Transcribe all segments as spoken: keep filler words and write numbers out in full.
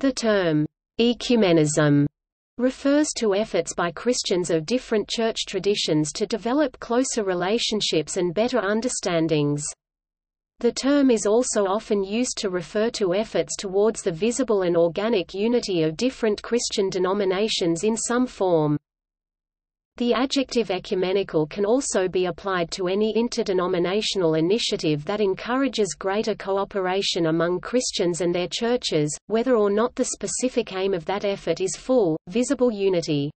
The term «ecumenism» refers to efforts by Christians of different church traditions to develop closer relationships and better understandings. The term is also often used to refer to efforts towards the visible and organic unity of different Christian denominations in some form. The adjective ecumenical can also be applied to any interdenominational initiative that encourages greater cooperation among Christians and their churches, whether or not the specific aim of that effort is full, visible unity.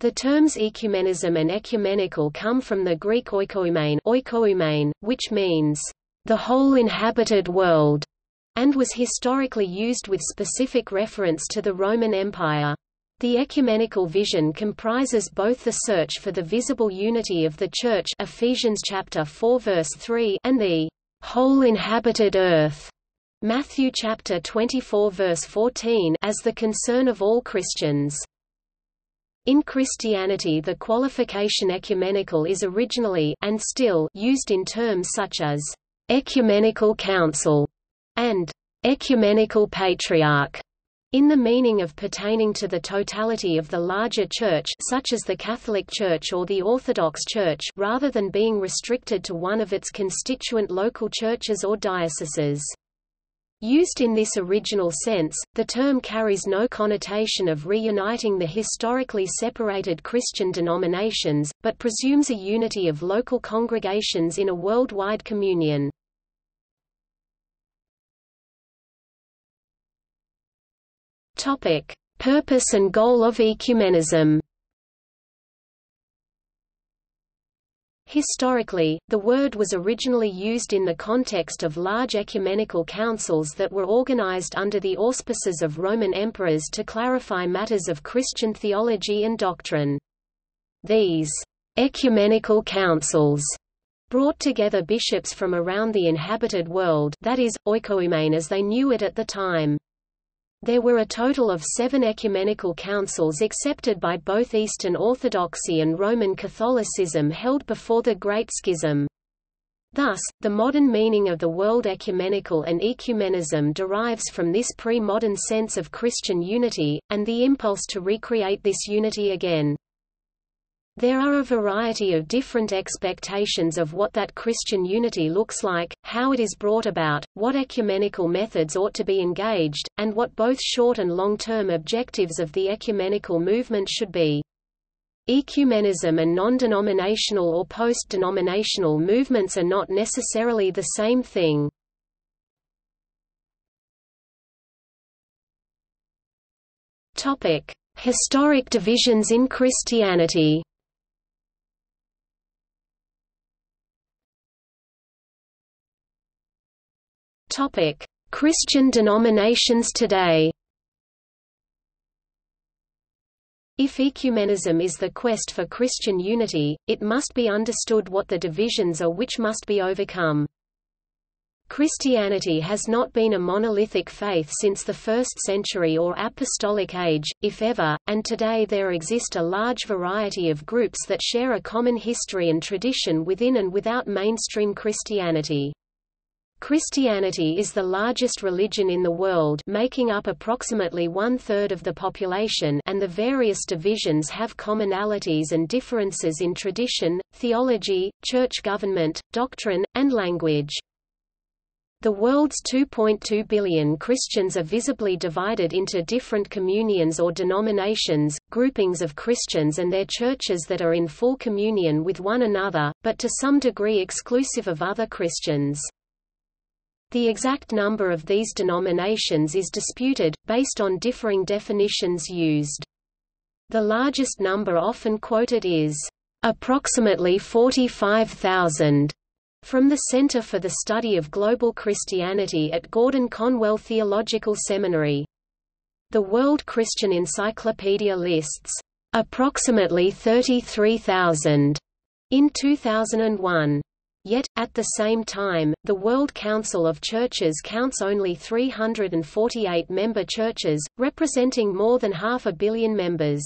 The terms ecumenism and ecumenical come from the Greek oikoumene, which means, "the whole inhabited world", and was historically used with specific reference to the Roman Empire. The ecumenical vision comprises both the search for the visible unity of the Church Ephesians chapter four verse three and the "whole inhabited earth" Matthew chapter twenty-four verse fourteen as the concern of all Christians. In Christianity, the qualification ecumenical is originally and still used in terms such as ecumenical council and ecumenical patriarch, in the meaning of pertaining to the totality of the larger church, such as the Catholic Church or the Orthodox Church, rather than being restricted to one of its constituent local churches or dioceses. Used in this original sense, the term carries no connotation of reuniting the historically separated Christian denominations, but presumes a unity of local congregations in a worldwide communion. Topic: Purpose and goal of ecumenism. Historically, the word was originally used in the context of large ecumenical councils that were organized under the auspices of Roman emperors to clarify matters of Christian theology and doctrine. These ecumenical councils brought together bishops from around the inhabited world, that is, oikoumene as they knew it at the time. There were a total of seven ecumenical councils accepted by both Eastern Orthodoxy and Roman Catholicism held before the Great Schism. Thus, the modern meaning of the word ecumenical and ecumenism derives from this pre-modern sense of Christian unity, and the impulse to recreate this unity again. There are a variety of different expectations of what that Christian unity looks like, how it is brought about, what ecumenical methods ought to be engaged, and what both short- and long-term objectives of the ecumenical movement should be. Ecumenism and non-denominational or post-denominational movements are not necessarily the same thing. Topic: Historic divisions in Christianity. Topic: Christian denominations today. If ecumenism is the quest for Christian unity, it must be understood what the divisions are which must be overcome. Christianity has not been a monolithic faith since the first century or apostolic age, if ever, and today there exist a large variety of groups that share a common history and tradition within and without mainstream Christianity. Christianity is the largest religion in the world, making up approximately one-third of the population, and the various divisions have commonalities and differences in tradition, theology, church government, doctrine, and language. The world's two point two billion Christians are visibly divided into different communions or denominations, groupings of Christians and their churches that are in full communion with one another, but to some degree exclusive of other Christians. The exact number of these denominations is disputed, based on differing definitions used. The largest number often quoted is, "approximately forty-five thousand", from the Center for the Study of Global Christianity at Gordon Conwell Theological Seminary. The World Christian Encyclopedia lists, "approximately thirty-three thousand", in two thousand one. Yet, at the same time, the World Council of Churches counts only three hundred forty-eight member churches, representing more than half a billion members.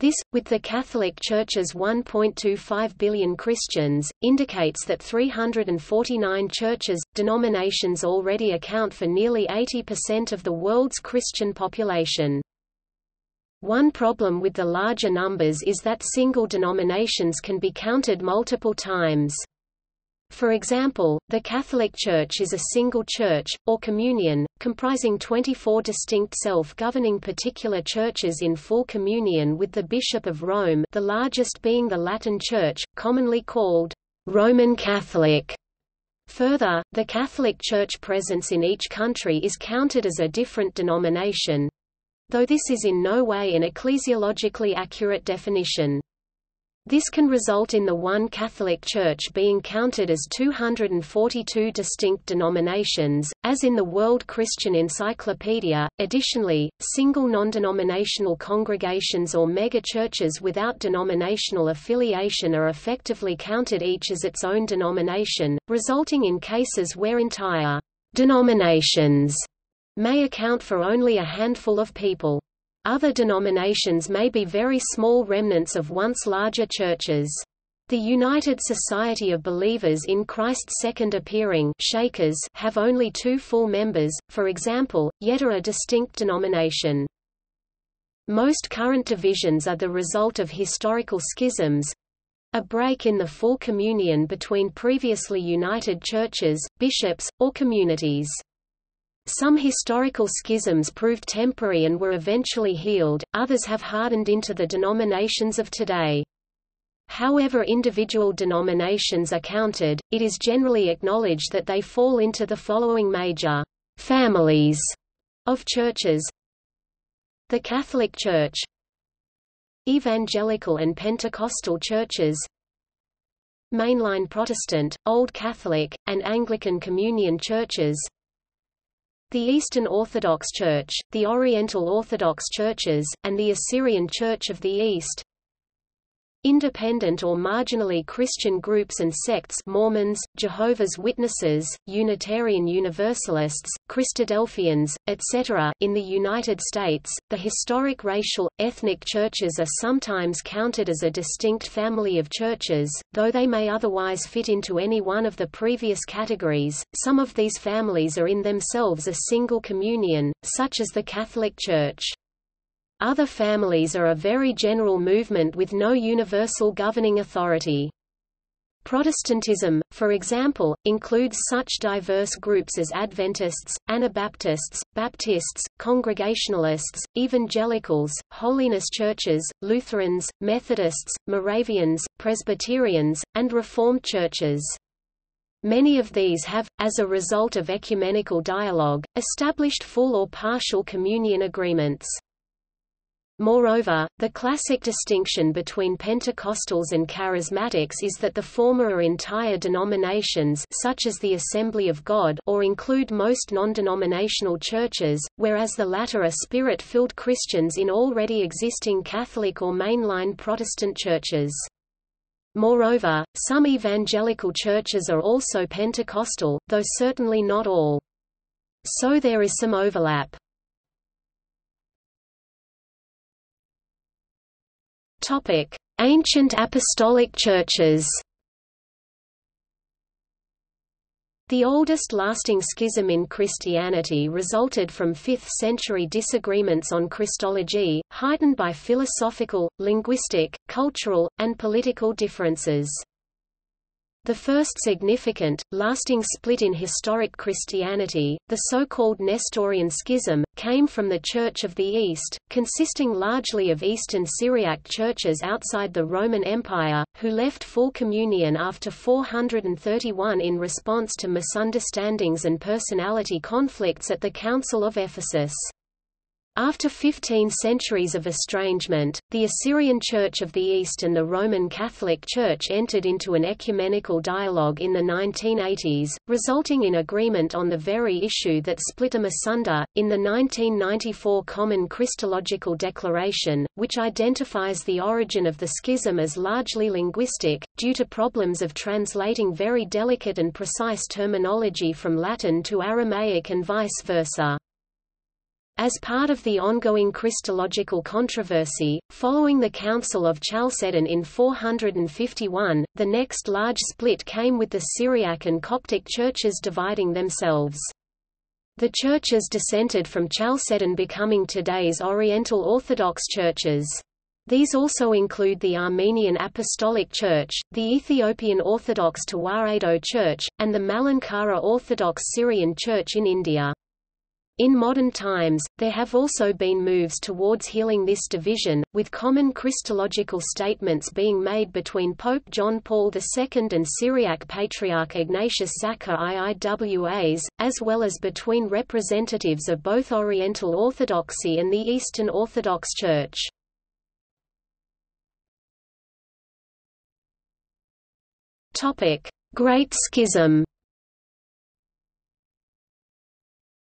This, with the Catholic Church's one point two five billion Christians, indicates that three hundred forty-nine churches, denominations already account for nearly eighty percent of the world's Christian population. One problem with the larger numbers is that single denominations can be counted multiple times. For example, the Catholic Church is a single church, or communion, comprising twenty-four distinct self-governing particular churches in full communion with the Bishop of Rome, the largest being the Latin Church, commonly called Roman Catholic. Further, the Catholic Church presence in each country is counted as a different denomination, though this is in no way an ecclesiologically accurate definition. This can result in the one Catholic Church being counted as two hundred forty-two distinct denominations, as in the World Christian Encyclopedia. Additionally, single non-denominational congregations or megachurches without denominational affiliation are effectively counted each as its own denomination, resulting in cases where entire denominations may account for only a handful of people. Other denominations may be very small remnants of once larger churches. The United Society of Believers in Christ's Second Appearing Shakers have only two full members, for example, yet are a distinct denomination. Most current divisions are the result of historical schisms, a break in the full communion between previously united churches, bishops, or communities. Some historical schisms proved temporary and were eventually healed, others have hardened into the denominations of today. However individual denominations are counted, it is generally acknowledged that they fall into the following major families of churches: the Catholic Church, Evangelical and Pentecostal churches, mainline Protestant, Old Catholic, and Anglican Communion churches, the Eastern Orthodox Church, the Oriental Orthodox Churches, and the Assyrian Church of the East. Independent or marginally Christian groups and sects: Mormons, Jehovah's Witnesses, Unitarian Universalists, Christadelphians, et cetera. In the United States, the historic racial, ethnic churches are sometimes counted as a distinct family of churches, though they may otherwise fit into any one of the previous categories. Some of these families are in themselves a single communion, such as the Catholic Church. Other families are a very general movement with no universal governing authority. Protestantism, for example, includes such diverse groups as Adventists, Anabaptists, Baptists, Congregationalists, Evangelicals, Holiness Churches, Lutherans, Methodists, Moravians, Presbyterians, and Reformed Churches. Many of these have, as a result of ecumenical dialogue, established full or partial communion agreements. Moreover, the classic distinction between Pentecostals and Charismatics is that the former are entire denominations such as the Assembly of God or include most non-denominational churches, whereas the latter are Spirit-filled Christians in already existing Catholic or mainline Protestant churches. Moreover, some evangelical churches are also Pentecostal, though certainly not all. So there is some overlap. Topic: Ancient Apostolic Churches. The oldest lasting schism in Christianity resulted from fifth century disagreements on Christology, heightened by philosophical, linguistic, cultural, and political differences. The first significant, lasting split in historic Christianity, the so-called Nestorian Schism, came from the Church of the East, consisting largely of Eastern Syriac churches outside the Roman Empire, who left full communion after four hundred thirty-one in response to misunderstandings and personality conflicts at the Council of Ephesus. After fifteen centuries of estrangement, the Assyrian Church of the East and the Roman Catholic Church entered into an ecumenical dialogue in the nineteen eighties, resulting in agreement on the very issue that split them asunder. In the nineteen ninety-four Common Christological Declaration, which identifies the origin of the schism as largely linguistic, due to problems of translating very delicate and precise terminology from Latin to Aramaic and vice versa. As part of the ongoing Christological controversy, following the Council of Chalcedon in four hundred fifty-one, the next large split came with the Syriac and Coptic churches dividing themselves. The churches dissented from Chalcedon, becoming today's Oriental Orthodox churches. These also include the Armenian Apostolic Church, the Ethiopian Orthodox Tewahedo Church, and the Malankara Orthodox Syrian Church in India. In modern times, there have also been moves towards healing this division, with common Christological statements being made between Pope John Paul the Second and Syriac Patriarch Ignatius Zakka I Iwas, as well as between representatives of both Oriental Orthodoxy and the Eastern Orthodox Church. Great Schism.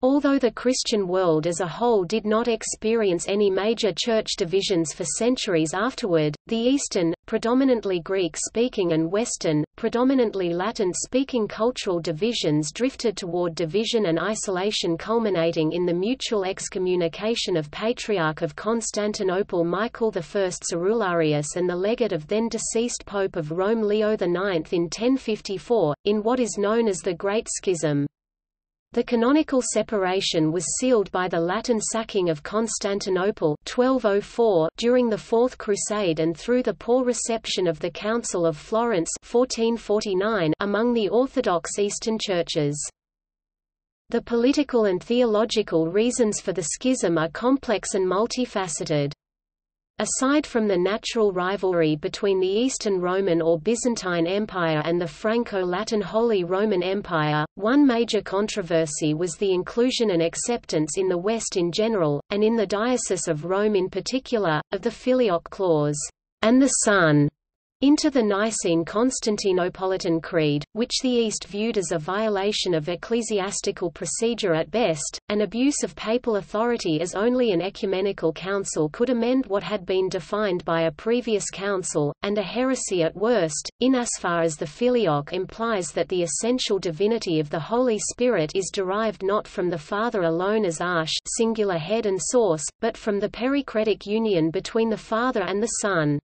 Although the Christian world as a whole did not experience any major church divisions for centuries afterward, the Eastern, predominantly Greek-speaking, and Western, predominantly Latin-speaking cultural divisions drifted toward division and isolation, culminating in the mutual excommunication of Patriarch of Constantinople Michael I Cerularius and the legate of then-deceased Pope of Rome Leo the ninth in ten fifty-four, in what is known as the Great Schism. The canonical separation was sealed by the Latin sacking of Constantinople twelve oh four during the Fourth Crusade and through the poor reception of the Council of Florence fourteen forty-nine among the Orthodox Eastern churches. The political and theological reasons for the schism are complex and multifaceted. Aside from the natural rivalry between the Eastern Roman or Byzantine Empire and the Franco-Latin Holy Roman Empire, one major controversy was the inclusion and acceptance in the West in general, and in the Diocese of Rome in particular, of the filioque clause, "and the Son," into the Nicene Constantinopolitan Creed, which the East viewed as a violation of ecclesiastical procedure at best, an abuse of papal authority, as only an ecumenical council could amend what had been defined by a previous council, and a heresy at worst, inasmuch as the filioque implies that the essential divinity of the Holy Spirit is derived not from the Father alone as arche, singular head and source, but from the perichoretic union between the Father and the Son.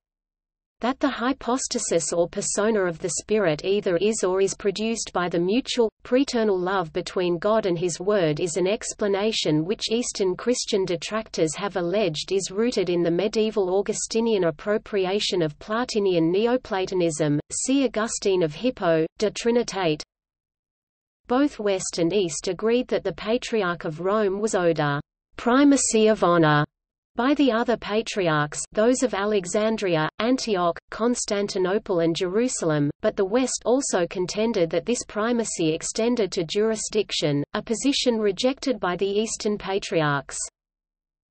That the hypostasis or persona of the Spirit either is or is produced by the mutual, preternal love between God and His Word is an explanation which Eastern Christian detractors have alleged is rooted in the medieval Augustinian appropriation of Platinian Neoplatonism. See Augustine of Hippo, De Trinitate. Both West and East agreed that the Patriarch of Rome was owed a primacy of honor by the other patriarchs, those of Alexandria, Antioch, Constantinople and Jerusalem, but the West also contended that this primacy extended to jurisdiction, a position rejected by the Eastern patriarchs.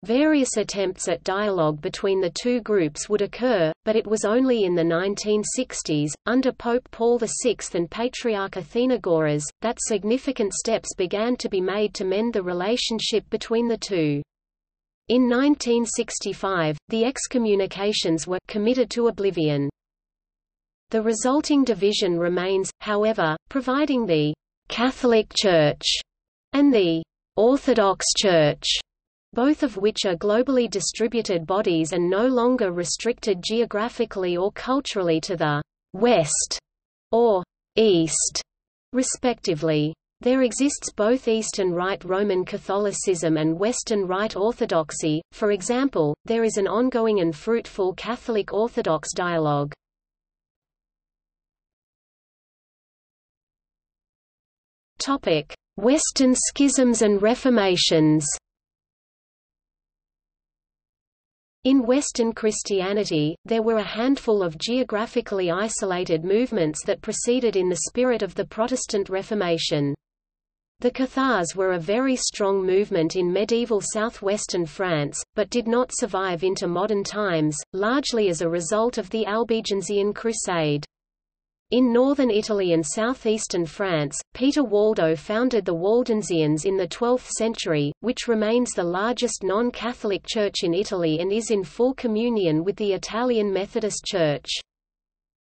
Various attempts at dialogue between the two groups would occur, but it was only in the nineteen sixties, under Pope Paul the Sixth and Patriarch Athenagoras, that significant steps began to be made to mend the relationship between the two. In nineteen sixty-five, the excommunications were committed to oblivion. The resulting division remains, however, providing the Catholic Church and the Orthodox Church, both of which are globally distributed bodies and no longer restricted geographically or culturally to the West or East, respectively. There exists both Eastern Rite Roman Catholicism and Western Rite Orthodoxy. For example, there is an ongoing and fruitful Catholic Orthodox dialogue. Topic: Western schisms and reformations. In Western Christianity, there were a handful of geographically isolated movements that proceeded in the spirit of the Protestant Reformation. The Cathars were a very strong movement in medieval southwestern France, but did not survive into modern times, largely as a result of the Albigensian Crusade. In northern Italy and southeastern France, Peter Waldo founded the Waldensians in the twelfth century, which remains the largest non-Catholic church in Italy and is in full communion with the Italian Methodist Church.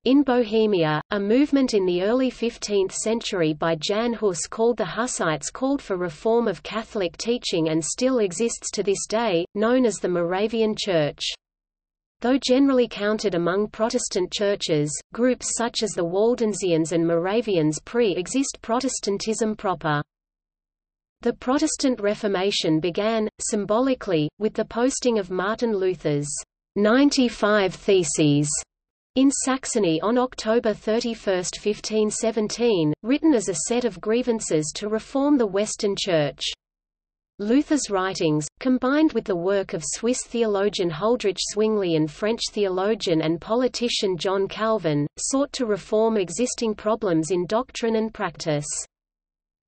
In Bohemia, a movement in the early fifteenth century by Jan Hus called the Hussites called for reform of Catholic teaching and still exists to this day, known as the Moravian Church. Though generally counted among Protestant churches, groups such as the Waldensians and Moravians pre-exist Protestantism proper. The Protestant Reformation began, symbolically, with the posting of Martin Luther's ninety-five Theses in Saxony on October thirty-first, fifteen seventeen, written as a set of grievances to reform the Western Church. Luther's writings, combined with the work of Swiss theologian Huldrych Zwingli and French theologian and politician John Calvin, sought to reform existing problems in doctrine and practice.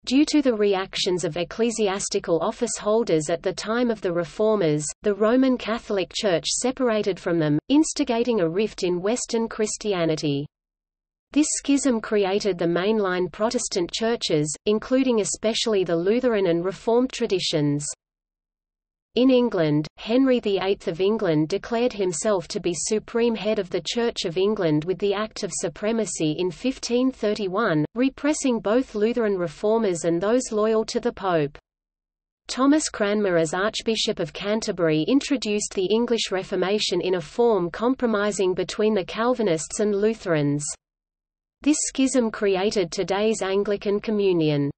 Due to the reactions of ecclesiastical office holders at the time of the Reformers, the Roman Catholic Church separated from them, instigating a rift in Western Christianity. This schism created the mainline Protestant churches, including especially the Lutheran and Reformed traditions. In England, Henry the eighth of England declared himself to be supreme head of the Church of England with the Act of Supremacy in fifteen thirty-one, repressing both Lutheran reformers and those loyal to the Pope. Thomas Cranmer as Archbishop of Canterbury introduced the English Reformation in a form compromising between the Calvinists and Lutherans. This schism created today's Anglican Communion.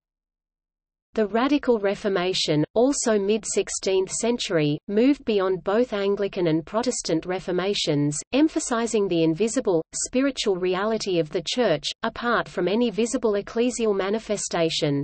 The Radical Reformation, also mid-sixteenth century, moved beyond both Anglican and Protestant reformations, emphasizing the invisible, spiritual reality of the Church, apart from any visible ecclesial manifestation.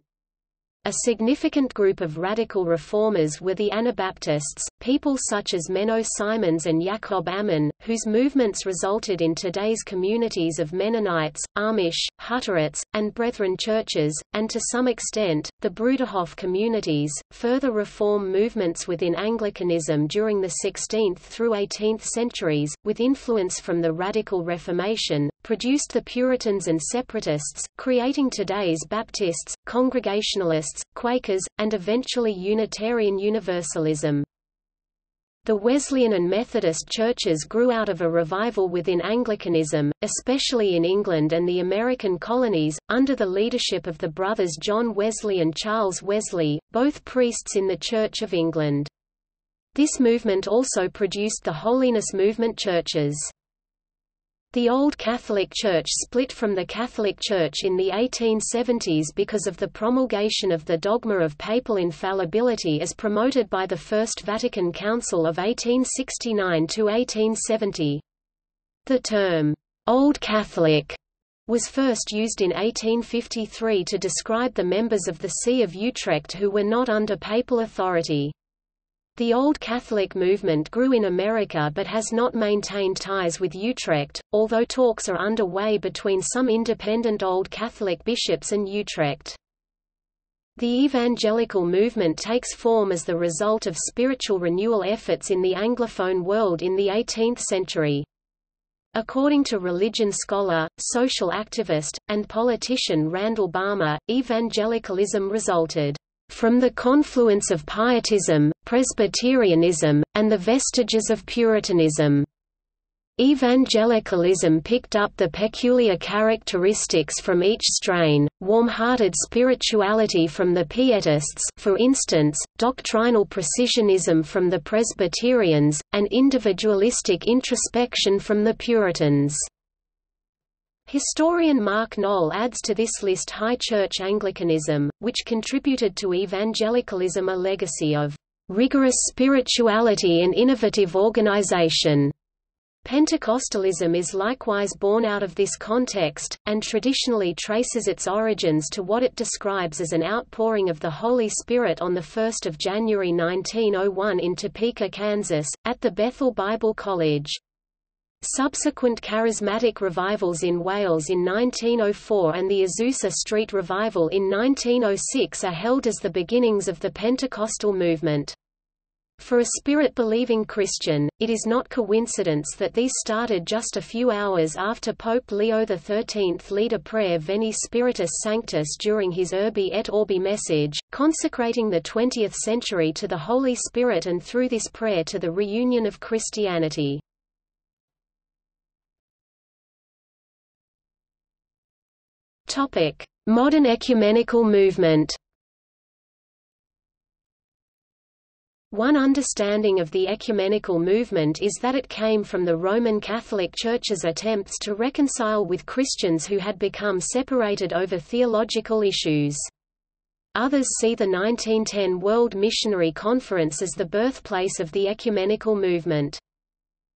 A significant group of radical reformers were the Anabaptists, people such as Menno Simons and Jakob Amman, whose movements resulted in today's communities of Mennonites, Amish, Hutterites, and Brethren churches, and to some extent, the Bruderhof communities. Further reform movements within Anglicanism during the sixteenth through eighteenth centuries, with influence from the Radical Reformation, produced the Puritans and Separatists, creating today's Baptists, Congregationalists, Quakers, and eventually Unitarian Universalism. The Wesleyan and Methodist churches grew out of a revival within Anglicanism, especially in England and the American colonies, under the leadership of the brothers John Wesley and Charles Wesley, both priests in the Church of England. This movement also produced the Holiness Movement churches. The Old Catholic Church split from the Catholic Church in the eighteen seventies because of the promulgation of the dogma of papal infallibility as promoted by the First Vatican Council of eighteen sixty-nine to eighteen seventy. The term, "Old Catholic", was first used in eighteen fifty-three to describe the members of the See of Utrecht who were not under papal authority. The Old Catholic movement grew in America but has not maintained ties with Utrecht, although talks are underway between some independent Old Catholic bishops and Utrecht. The evangelical movement takes form as the result of spiritual renewal efforts in the Anglophone world in the eighteenth century. According to religion scholar, social activist, and politician Randall Balmer, evangelicalism resulted from the confluence of pietism, Presbyterianism, and the vestiges of Puritanism. Evangelicalism picked up the peculiar characteristics from each strain, warm-hearted spirituality from the Pietists, for instance, doctrinal precisionism from the Presbyterians, and individualistic introspection from the Puritans. Historian Mark Knoll adds to this list High Church Anglicanism, which contributed to evangelicalism a legacy of rigorous spirituality and innovative organization. Pentecostalism is likewise born out of this context, and traditionally traces its origins to what it describes as an outpouring of the Holy Spirit on the first of January nineteen oh one in Topeka, Kansas, at the Bethel Bible College. Subsequent charismatic revivals in Wales in nineteen oh four and the Azusa Street Revival in nineteen oh six are held as the beginnings of the Pentecostal movement. For a Spirit-believing Christian, it is not coincidence that these started just a few hours after Pope Leo the thirteenth led a prayer Veni Spiritus Sanctus during his Urbi et Orbi message, consecrating the twentieth century to the Holy Spirit and through this prayer to the reunion of Christianity. Modern ecumenical movement. One understanding of the ecumenical movement is that it came from the Roman Catholic Church's attempts to reconcile with Christians who had become separated over theological issues. Others see the nineteen ten World Missionary Conference as the birthplace of the ecumenical movement.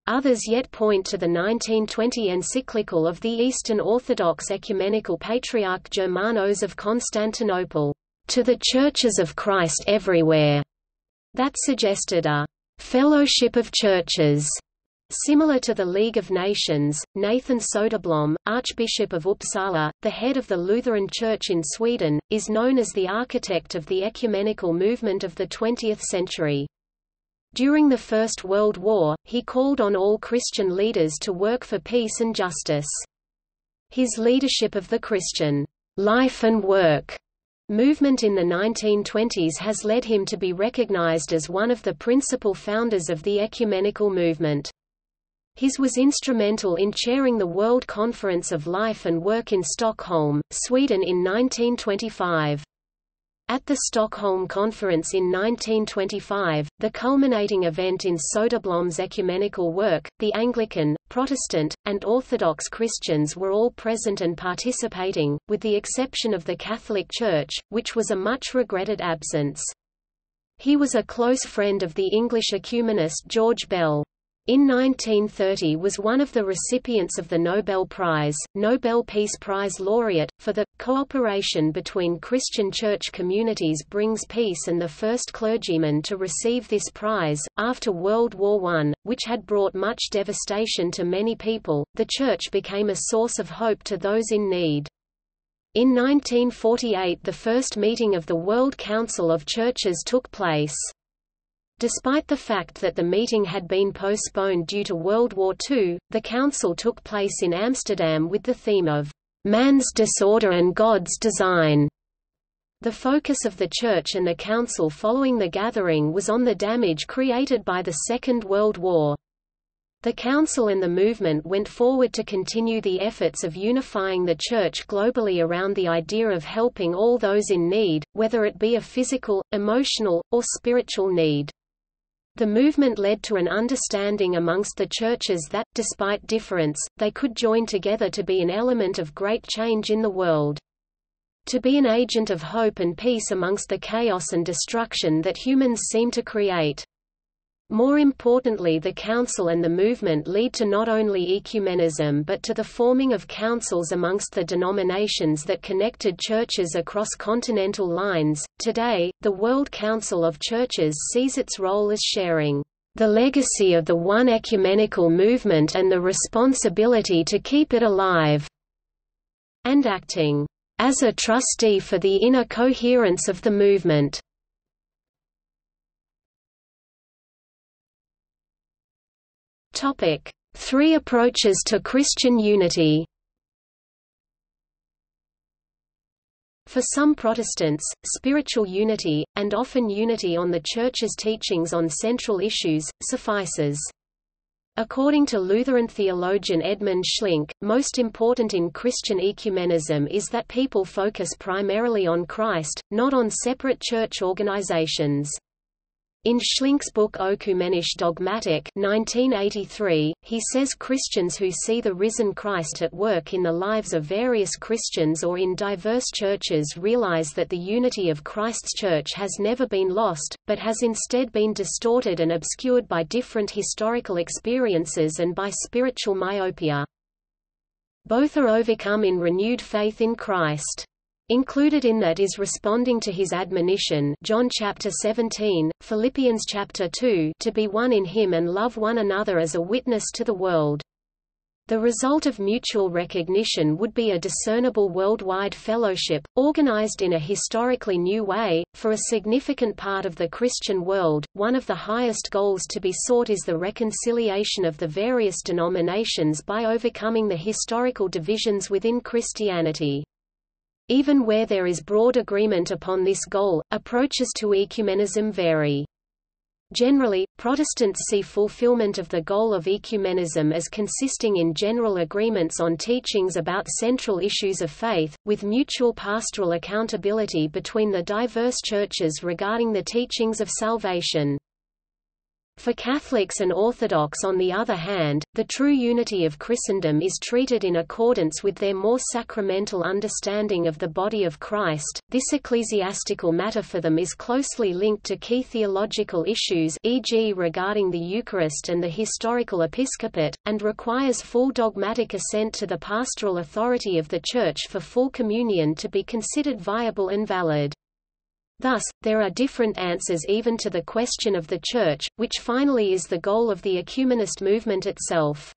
Others yet point to the nineteen twenty encyclical of the Eastern Orthodox Ecumenical Patriarch Germanos of Constantinople, "To the Churches of Christ Everywhere", that suggested a "fellowship of churches", similar to the League of Nations. Nathan Soderblom, Archbishop of Uppsala, the head of the Lutheran Church in Sweden, is known as the architect of the ecumenical movement of the twentieth century. During the First World War, he called on all Christian leaders to work for peace and justice. His leadership of the Christian life and work movement in the nineteen twenties has led him to be recognized as one of the principal founders of the ecumenical movement. His was instrumental in chairing the World Conference of Life and Work in Stockholm, Sweden in nineteen twenty-five. At the Stockholm Conference in nineteen twenty-five, the culminating event in Soderblom's ecumenical work, the Anglican, Protestant, and Orthodox Christians were all present and participating, with the exception of the Catholic Church, which was a much-regretted absence. He was a close friend of the English ecumenist George Bell. In nineteen thirty was one of the recipients of the Nobel Prize, Nobel Peace Prize laureate, for the cooperation between Christian church communities brings peace, and the first clergyman to receive this prize. After World War One, which had brought much devastation to many people, the church became a source of hope to those in need. In nineteen forty-eight the first meeting of the World Council of Churches took place. Despite the fact that the meeting had been postponed due to World War Two, the council took place in Amsterdam with the theme of "Man's Disorder and God's Design". The focus of the Church and the council following the gathering was on the damage created by the Second World War. The council and the movement went forward to continue the efforts of unifying the Church globally around the idea of helping all those in need, whether it be a physical, emotional, or spiritual need. The movement led to an understanding amongst the churches that, despite difference, they could join together to be an element of great change in the world. To be an agent of hope and peace amongst the chaos and destruction that humans seem to create. More importantly, the council and the movement lead to not only ecumenism but to the forming of councils amongst the denominations that connected churches across continental lines. Today, the World Council of Churches sees its role as sharing the legacy of the one ecumenical movement and the responsibility to keep it alive, and acting as a trustee for the inner coherence of the movement. Topic: Three approaches to Christian unity. For some Protestants, spiritual unity, and often unity on the Church's teachings on central issues, suffices. According to Lutheran theologian Edmund Schlink, most important in Christian ecumenism is that people focus primarily on Christ, not on separate church organizations. In Schlink's book Ökumenische Dogmatik nineteen eighty-three, he says Christians who see the risen Christ at work in the lives of various Christians or in diverse churches realize that the unity of Christ's church has never been lost, but has instead been distorted and obscured by different historical experiences and by spiritual myopia. Both are overcome in renewed faith in Christ. Included in that is responding to his admonition, John chapter seventeen, Philippians chapter two, to be one in him and love one another as a witness to the world. The result of mutual recognition would be a discernible worldwide fellowship, organized in a historically new way, for a significant part of the Christian world. One of the highest goals to be sought is the reconciliation of the various denominations by overcoming the historical divisions within Christianity. Even where there is broad agreement upon this goal, approaches to ecumenism vary. Generally, Protestants see fulfillment of the goal of ecumenism as consisting in general agreements on teachings about central issues of faith, with mutual pastoral accountability between the diverse churches regarding the teachings of salvation. For Catholics and Orthodox, on the other hand, the true unity of Christendom is treated in accordance with their more sacramental understanding of the body of Christ. This ecclesiastical matter for them is closely linked to key theological issues, for example regarding the Eucharist and the historical episcopate, and requires full dogmatic assent to the pastoral authority of the Church for full communion to be considered viable and valid. Thus, there are different answers even to the question of the Church, which finally is the goal of the ecumenist movement itself.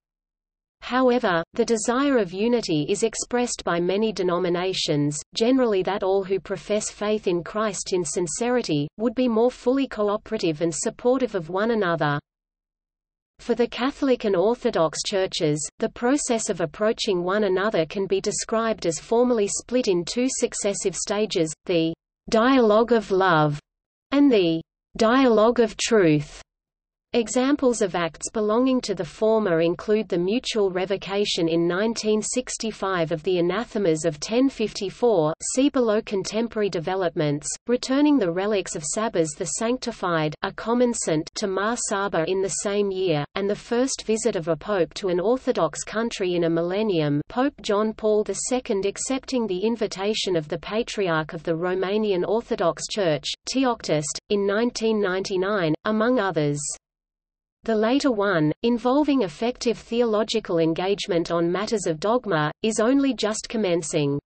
However, the desire of unity is expressed by many denominations, generally that all who profess faith in Christ in sincerity, would be more fully cooperative and supportive of one another. For the Catholic and Orthodox churches, the process of approaching one another can be described as formally split in two successive stages, the Dialogue of Love, and the Dialogue of Truth. Examples of acts belonging to the former include the mutual revocation in nineteen sixty-five of the anathemas of ten fifty-four, see below contemporary developments, returning the relics of Sabas the Sanctified, a common saint, to Mar Saba in the same year, and the first visit of a pope to an Orthodox country in a millennium, Pope John Paul the Second accepting the invitation of the Patriarch of the Romanian Orthodox Church, Teoctist, in nineteen ninety-nine, among others. The later one, involving effective theological engagement on matters of dogma, is only just commencing.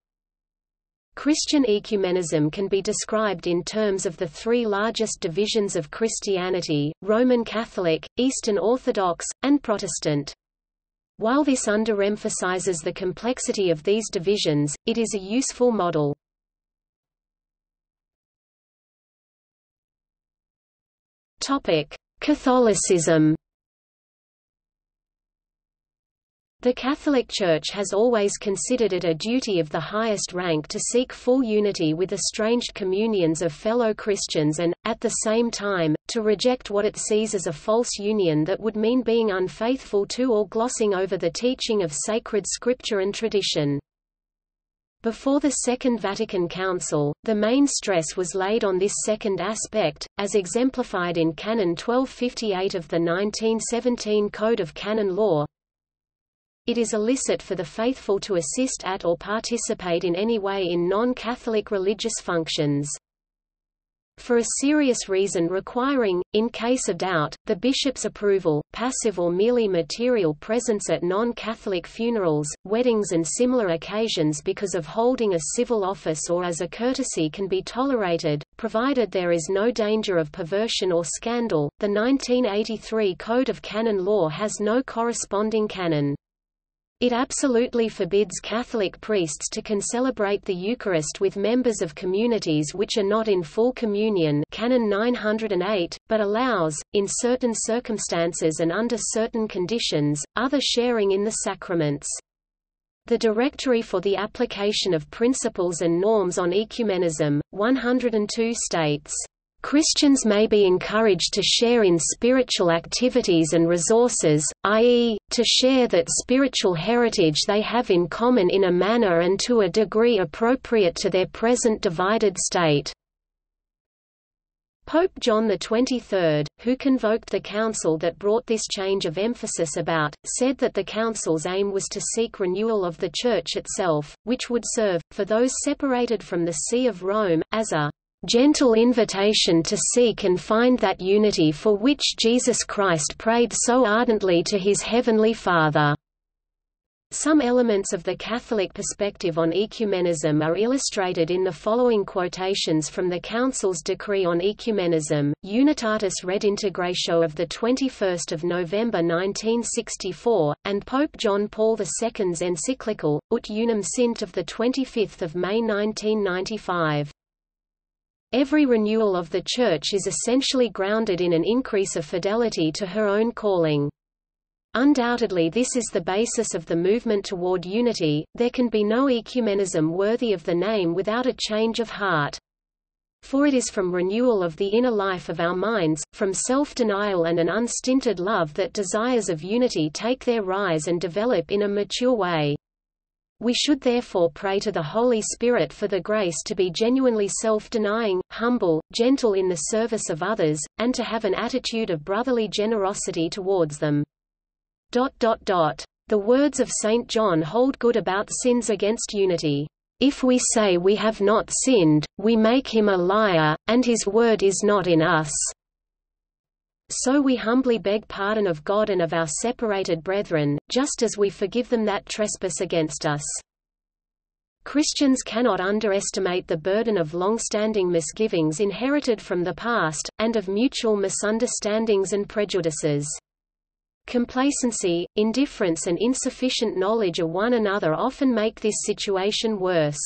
Christian ecumenism can be described in terms of the three largest divisions of Christianity: Roman Catholic, Eastern Orthodox, and Protestant. While this underemphasizes the complexity of these divisions, it is a useful model. Catholicism. The Catholic Church has always considered it a duty of the highest rank to seek full unity with estranged communions of fellow Christians and, at the same time, to reject what it sees as a false union that would mean being unfaithful to or glossing over the teaching of sacred scripture and tradition. Before the Second Vatican Council, the main stress was laid on this second aspect, as exemplified in Canon twelve fifty-eight of the nineteen seventeen Code of Canon Law. It is illicit for the faithful to assist at or participate in any way in non-Catholic religious functions. For a serious reason requiring, in case of doubt, the bishop's approval, passive or merely material presence at non-Catholic funerals, weddings and similar occasions because of holding a civil office or as a courtesy can be tolerated, provided there is no danger of perversion or scandal. The nineteen eighty-three Code of Canon Law has no corresponding canon. It absolutely forbids Catholic priests to concelebrate the Eucharist with members of communities which are not in full communion, Canon nine hundred eight, but allows, in certain circumstances and under certain conditions, other sharing in the sacraments. The Directory for the Application of Principles and Norms on Ecumenism, one hundred two states, "Christians may be encouraged to share in spiritual activities and resources, that is, to share that spiritual heritage they have in common in a manner and to a degree appropriate to their present divided state." Pope John the twenty-third, who convoked the council that brought this change of emphasis about, said that the council's aim was to seek renewal of the Church itself, which would serve, for those separated from the See of Rome, as a gentle invitation to seek and find that unity for which Jesus Christ prayed so ardently to his heavenly Father. Some elements of the Catholic perspective on ecumenism are illustrated in the following quotations from the Council's Decree on Ecumenism, Unitatis Redintegratio of the twenty-first of November nineteen sixty-four, and Pope John Paul the Second's encyclical Ut Unum Sint of the twenty-fifth of May nineteen ninety-five. Every renewal of the Church is essentially grounded in an increase of fidelity to her own calling. Undoubtedly, this is the basis of the movement toward unity. There can be no ecumenism worthy of the name without a change of heart. for it is from renewal of the inner life of our minds, from self-denial and an unstinted love that desires of unity take their rise and develop in a mature way. We should therefore pray to the Holy Spirit for the grace to be genuinely self-denying, humble, gentle in the service of others, and to have an attitude of brotherly generosity towards them. The words of Saint John hold good about sins against unity. If we say we have not sinned, we make him a liar, and his word is not in us. So we humbly beg pardon of God and of our separated brethren, just as we forgive them that trespass against us. Christians cannot underestimate the burden of long-standing misgivings inherited from the past, and of mutual misunderstandings and prejudices. Complacency, indifference and insufficient knowledge of one another often make this situation worse.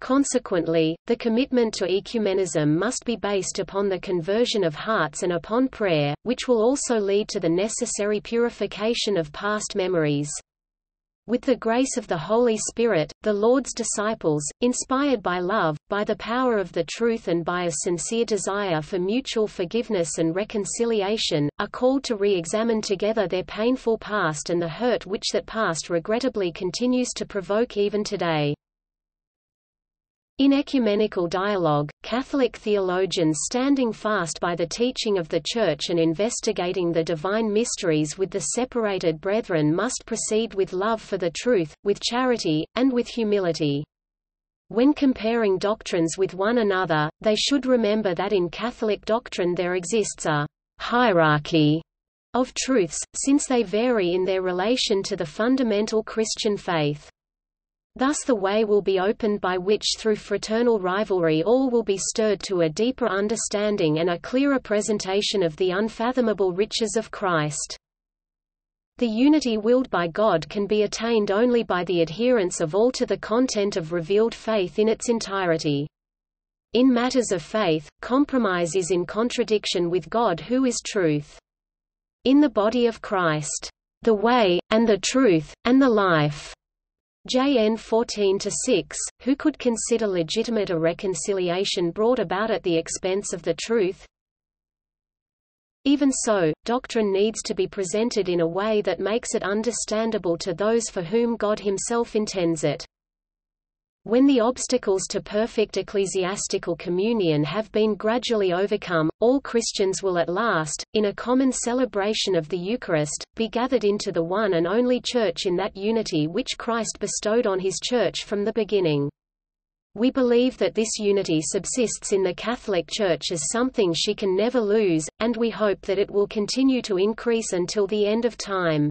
Consequently, the commitment to ecumenism must be based upon the conversion of hearts and upon prayer, which will also lead to the necessary purification of past memories. With the grace of the Holy Spirit, the Lord's disciples, inspired by love, by the power of the truth and by a sincere desire for mutual forgiveness and reconciliation, are called to re-examine together their painful past and the hurt which that past regrettably continues to provoke even today. In ecumenical dialogue, Catholic theologians standing fast by the teaching of the Church and investigating the divine mysteries with the separated brethren must proceed with love for the truth, with charity, and with humility. When comparing doctrines with one another, they should remember that in Catholic doctrine there exists a hierarchy of truths, since they vary in their relation to the fundamental Christian faith. Thus the way will be opened by which through fraternal rivalry all will be stirred to a deeper understanding and a clearer presentation of the unfathomable riches of Christ. The unity willed by God can be attained only by the adherence of all to the content of revealed faith in its entirety. In matters of faith, compromise is in contradiction with God who is truth. In the body of Christ, the way, and the truth, and the life. John fourteen six, who could consider legitimate a reconciliation brought about at the expense of the truth? Even so, doctrine needs to be presented in a way that makes it understandable to those for whom God himself intends it. When the obstacles to perfect ecclesiastical communion have been gradually overcome, all Christians will at last, in a common celebration of the Eucharist, be gathered into the one and only Church in that unity which Christ bestowed on his Church from the beginning. We believe that this unity subsists in the Catholic Church as something she can never lose, and we hope that it will continue to increase until the end of time.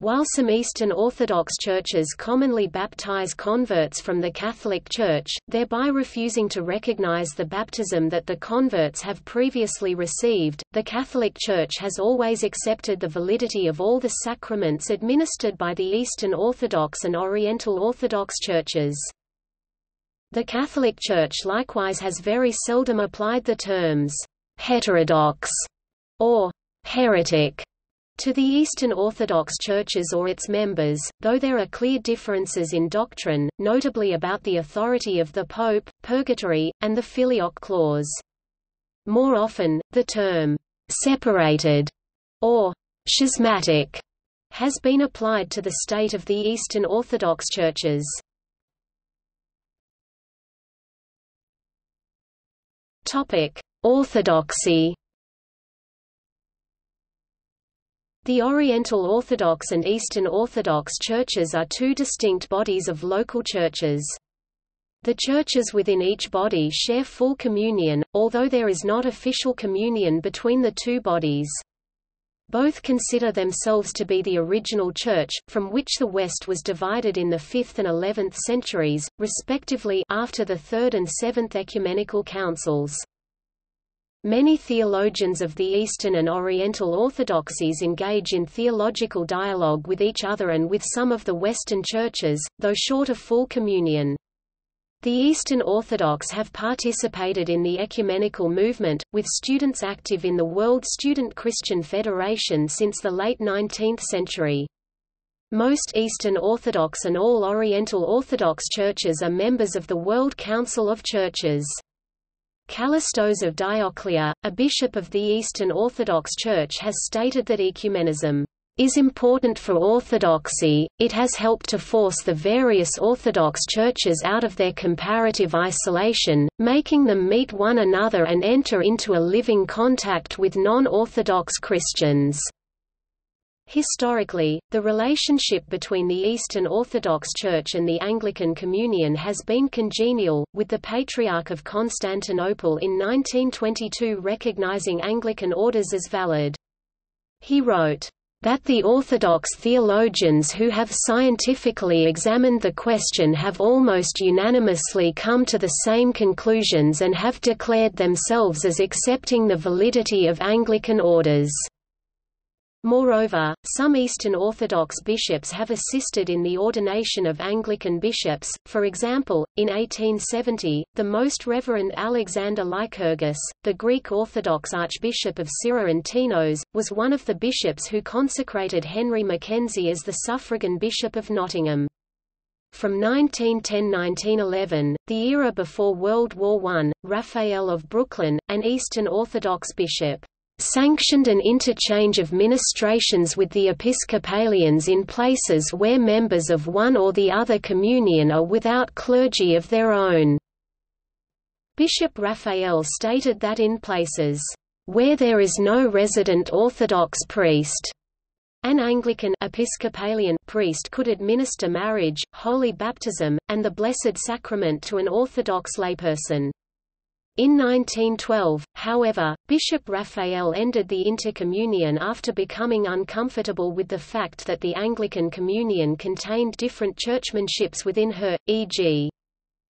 While some Eastern Orthodox churches commonly baptize converts from the Catholic Church, thereby refusing to recognize the baptism that the converts have previously received, the Catholic Church has always accepted the validity of all the sacraments administered by the Eastern Orthodox and Oriental Orthodox churches. The Catholic Church likewise has very seldom applied the terms heterodox or heretic to the Eastern Orthodox churches or its members, though there are clear differences in doctrine, notably about the authority of the Pope, Purgatory, and the filioque clause. More often, the term separated or schismatic has been applied to the state of the Eastern Orthodox churches. Topic: Orthodoxy. The Oriental Orthodox and Eastern Orthodox churches are two distinct bodies of local churches. The churches within each body share full communion, although there is not official communion between the two bodies. Both consider themselves to be the original church, from which the West was divided in the fifth and eleventh centuries, respectively, after the third and seventh ecumenical councils. Many theologians of the Eastern and Oriental Orthodoxies engage in theological dialogue with each other and with some of the Western churches, though short of full communion. The Eastern Orthodox have participated in the ecumenical movement, with students active in the World Student Christian Federation since the late nineteenth century. Most Eastern Orthodox and all Oriental Orthodox churches are members of the World Council of Churches. Callistos of Dioclea, a bishop of the Eastern Orthodox Church, has stated that ecumenism is important for Orthodoxy, it has helped to force the various Orthodox churches out of their comparative isolation, making them meet one another and enter into a living contact with non-Orthodox Christians. Historically, the relationship between the Eastern Orthodox Church and the Anglican Communion has been congenial, with the Patriarch of Constantinople in nineteen twenty-two recognizing Anglican orders as valid. He wrote that the Orthodox theologians who have scientifically examined the question have almost unanimously come to the same conclusions and have declared themselves as accepting the validity of Anglican orders. Moreover, some Eastern Orthodox bishops have assisted in the ordination of Anglican bishops. For example, in eighteen seventy, the Most Reverend Alexander Lycurgus, the Greek Orthodox Archbishop of Syra and Tinos, was one of the bishops who consecrated Henry Mackenzie as the suffragan Bishop of Nottingham. From nineteen ten to nineteen eleven, the era before World War One, Raphael of Brooklyn, an Eastern Orthodox bishop, sanctioned an interchange of ministrations with the Episcopalians in places where members of one or the other communion are without clergy of their own. Bishop Raphael stated that in places where there is no resident Orthodox priest, an Anglican Episcopalian priest could administer marriage, holy baptism, and the Blessed Sacrament to an Orthodox layperson. In nineteen twelve, however, Bishop Raphael ended the intercommunion after becoming uncomfortable with the fact that the Anglican communion contained different churchmanships within her, for example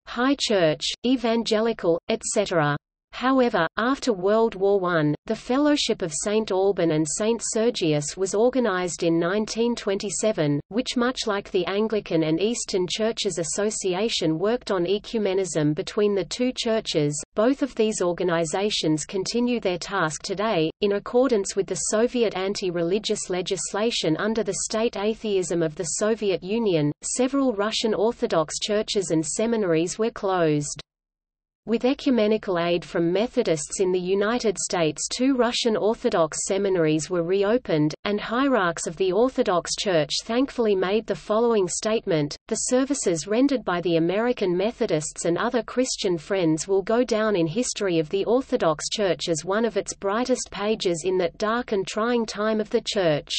High Church, Evangelical, et cetera. However, after World War One, the Fellowship of Saint Alban and Saint Sergius was organized in nineteen twenty-seven, which, much like the Anglican and Eastern Churches Association, worked on ecumenism between the two churches. Both of these organizations continue their task today, in accordance with the Soviet anti-religious legislation under the state atheism of the Soviet Union. Several Russian Orthodox churches and seminaries were closed. With ecumenical aid from Methodists in the United States, two Russian Orthodox seminaries were reopened, and hierarchs of the Orthodox Church thankfully made the following statement: "The services rendered by the American Methodists and other Christian friends will go down in history of the Orthodox Church as one of its brightest pages in that dark and trying time of the Church.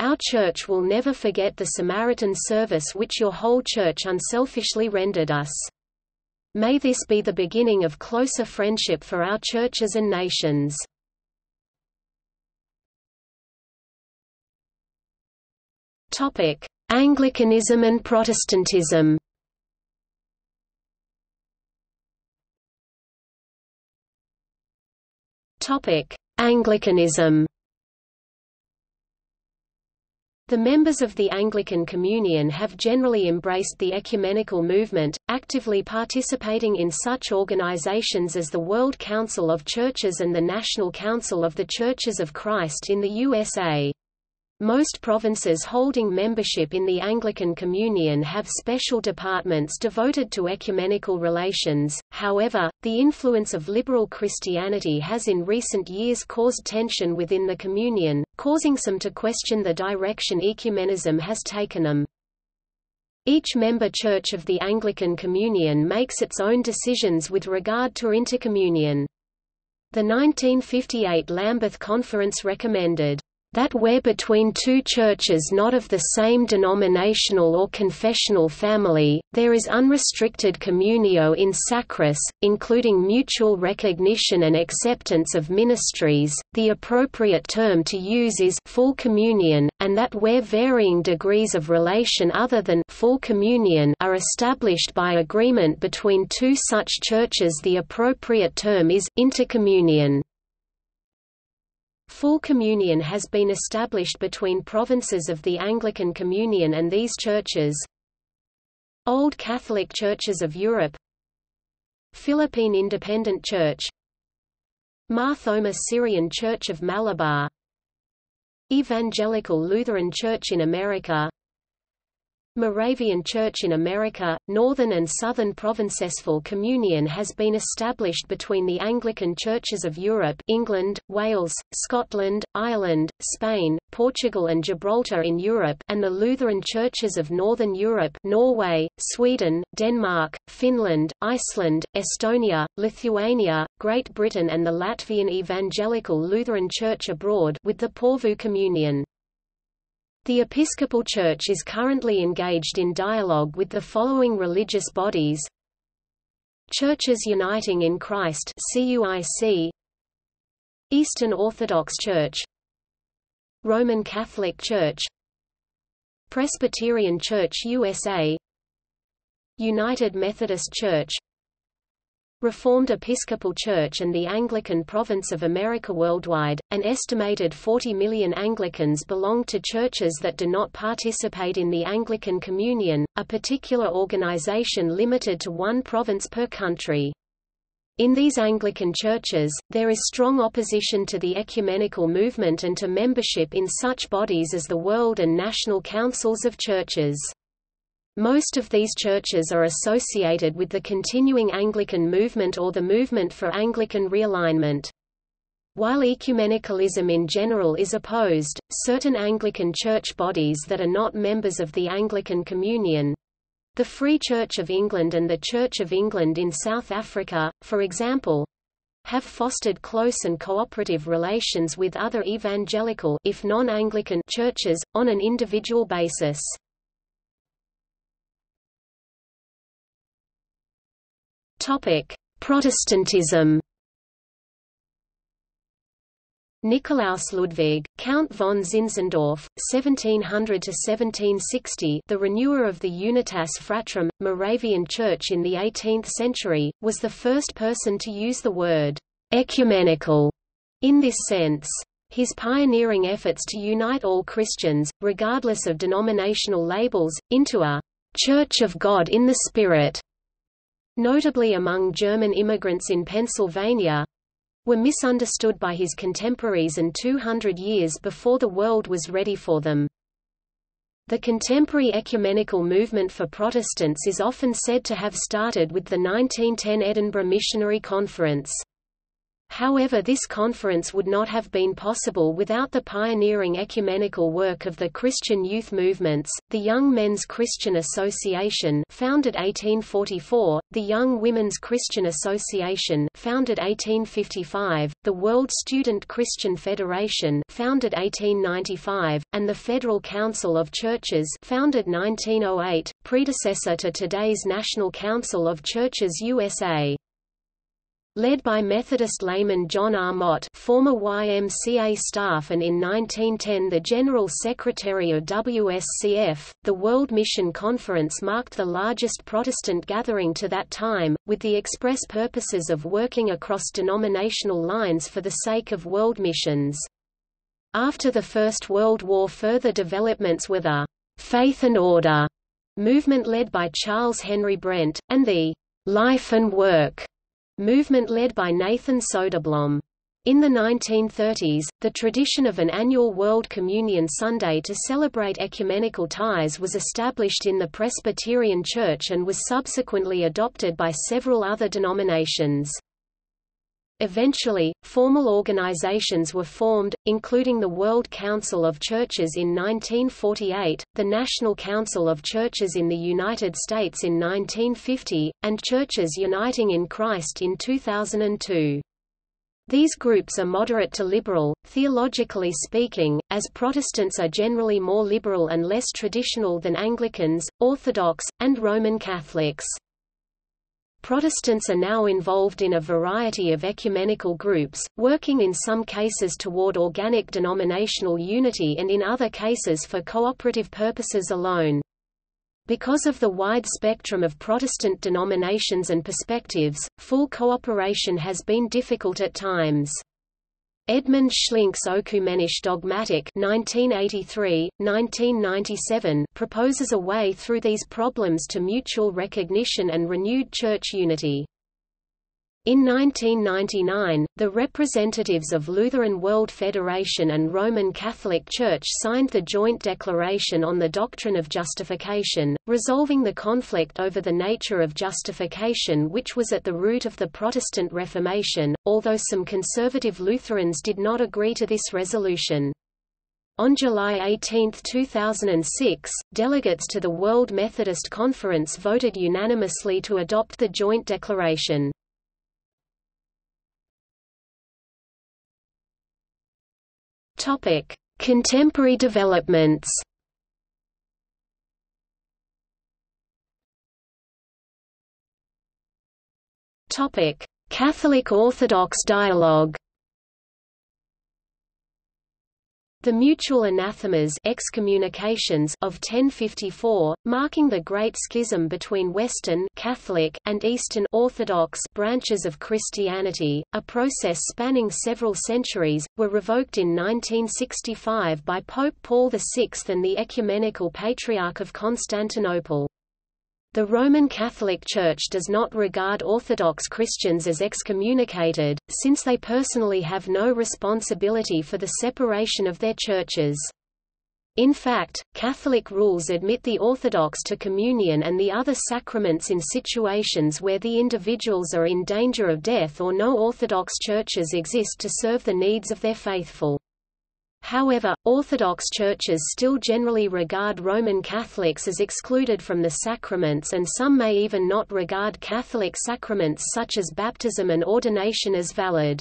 Our Church will never forget the Samaritan service which your whole Church unselfishly rendered us. May this be the beginning of closer friendship for our churches and nations." Topic: Anglicanism and Protestantism. Topic: Anglicanism. The members of the Anglican Communion have generally embraced the ecumenical movement, actively participating in such organizations as the World Council of Churches and the National Council of the Churches of Christ in the U S A. Most provinces holding membership in the Anglican Communion have special departments devoted to ecumenical relations. However, the influence of liberal Christianity has in recent years caused tension within the Communion, causing some to question the direction ecumenism has taken them. Each member church of the Anglican Communion makes its own decisions with regard to intercommunion. The nineteen fifty-eight Lambeth Conference recommended that where between two churches not of the same denominational or confessional family, there is unrestricted communio in sacris, including mutual recognition and acceptance of ministries, the appropriate term to use is full communion, and that where varying degrees of relation other than full communion are established by agreement between two such churches, the appropriate term is intercommunion. Full communion has been established between provinces of the Anglican Communion and these churches: Old Catholic Churches of Europe, Philippine Independent Church, Mar Thoma Syrian Church of Malabar, Evangelical Lutheran Church in America, Moravian Church in America, Northern and Southern Provincesful communion has been established between the Anglican churches of Europe, England, Wales, Scotland, Ireland, Spain, Portugal and Gibraltar in Europe, and the Lutheran churches of Northern Europe, Norway, Sweden, Denmark, Finland, Iceland, Estonia, Lithuania, Great Britain and the Latvian Evangelical Lutheran Church abroad with the Porvu Communion. The Episcopal Church is currently engaged in dialogue with the following religious bodies: Churches Uniting in Christ (C U I C), Eastern Orthodox Church, Roman Catholic Church, Presbyterian Church U S A, United Methodist Church, Reformed Episcopal Church and the Anglican Province of America. Worldwide, an estimated forty million Anglicans belong to churches that do not participate in the Anglican Communion, a particular organization limited to one province per country. In these Anglican churches, there is strong opposition to the ecumenical movement and to membership in such bodies as the World and National Councils of Churches. Most of these churches are associated with the continuing Anglican movement or the movement for Anglican realignment. While ecumenicalism in general is opposed, certain Anglican church bodies that are not members of the Anglican Communion, the Free Church of England and the Church of England in South Africa, for example, have fostered close and cooperative relations with other evangelical, if non-Anglican, churches, on an individual basis. Protestantism. Nikolaus Ludwig, Count von Zinzendorf, seventeen hundred to seventeen sixty, the renewer of the Unitas Fratrum, Moravian Church in the eighteenth century, was the first person to use the word «ecumenical» in this sense. His pioneering efforts to unite all Christians, regardless of denominational labels, into a «Church of God in the Spirit», notably among German immigrants in Pennsylvania, were misunderstood by his contemporaries and two hundred years before the world was ready for them. The contemporary ecumenical movement for Protestants is often said to have started with the nineteen ten Edinburgh Missionary Conference. However, this conference would not have been possible without the pioneering ecumenical work of the Christian youth movements, the Young Men's Christian Association founded eighteen forty-four, the Young Women's Christian Association founded eighteen fifty-five, the World Student Christian Federation founded eighteen ninety-five, and the Federal Council of Churches founded nineteen oh eight, predecessor to today's National Council of Churches U S A. Led by Methodist layman John R. Mott, former Y M C A staff and in nineteen ten the General Secretary of W S C F, the World Mission Conference marked the largest Protestant gathering to that time, with the express purposes of working across denominational lines for the sake of world missions. After the First World War, further developments were the Faith and Order movement led by Charles Henry Brent, and the Life and Work movement led by Nathan Soderblom. In the nineteen thirties, the tradition of an annual World Communion Sunday to celebrate ecumenical ties was established in the Presbyterian Church and was subsequently adopted by several other denominations. Eventually, formal organizations were formed, including the World Council of Churches in nineteen forty-eight, the National Council of Churches in the United States in nineteen fifty, and Churches Uniting in Christ in two thousand two. These groups are moderate to liberal, theologically speaking, as Protestants are generally more liberal and less traditional than Anglicans, Orthodox, and Roman Catholics. Protestants are now involved in a variety of ecumenical groups, working in some cases toward organic denominational unity and in other cases for cooperative purposes alone. Because of the wide spectrum of Protestant denominations and perspectives, full cooperation has been difficult at times. Edmund Schlink's Ökumenische Dogmatik nineteen eighty-three to nineteen ninety-seven proposes a way through these problems to mutual recognition and renewed church unity. In nineteen ninety-nine, the representatives of Lutheran World Federation and Roman Catholic Church signed the Joint Declaration on the Doctrine of Justification, resolving the conflict over the nature of justification which was at the root of the Protestant Reformation, although some conservative Lutherans did not agree to this resolution. On July eighteenth two thousand six, delegates to the World Methodist Conference voted unanimously to adopt the Joint Declaration. Topic: Contemporary developments. Topic: Catholic Orthodox dialogue. The mutual anathemas excommunications of ten fifty-four, marking the Great Schism between Western Catholic and Eastern Orthodox branches of Christianity, a process spanning several centuries, were revoked in nineteen sixty-five by Pope Paul the sixth and the Ecumenical Patriarch of Constantinople. The Roman Catholic Church does not regard Orthodox Christians as excommunicated, since they personally have no responsibility for the separation of their churches. In fact, Catholic rules admit the Orthodox to communion and the other sacraments in situations where the individuals are in danger of death or no Orthodox churches exist to serve the needs of their faithful. However, Orthodox churches still generally regard Roman Catholics as excluded from the sacraments, and some may even not regard Catholic sacraments such as baptism and ordination as valid.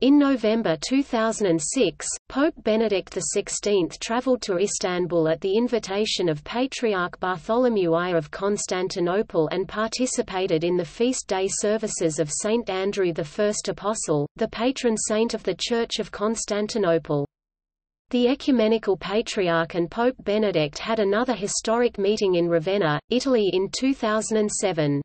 In November two thousand six, Pope Benedict the sixteenth travelled to Istanbul at the invitation of Patriarch Bartholomew I of Constantinople and participated in the feast day services of Saint Andrew the First Apostle, the patron saint of the Church of Constantinople. The Ecumenical Patriarch and Pope Benedict had another historic meeting in Ravenna, Italy in two thousand seven.